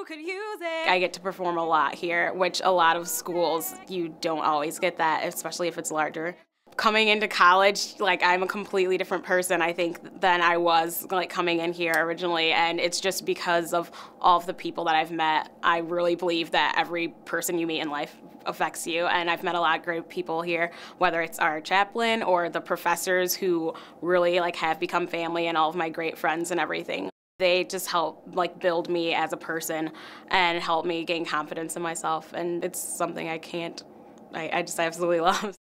you could use it. I get to perform a lot here, which a lot of schools, you don't always get that, especially if it's larger. Coming into college, like, I'm a completely different person, I think, than I was, like, coming in here originally, and it's just because of all of the people that I've met. I really believe that every person you meet in life affects you, and I've met a lot of great people here, whether it's our chaplain or the professors who really, like, have become family, and all of my great friends and everything. They just help, like, build me as a person and help me gain confidence in myself, and it's something I just absolutely love.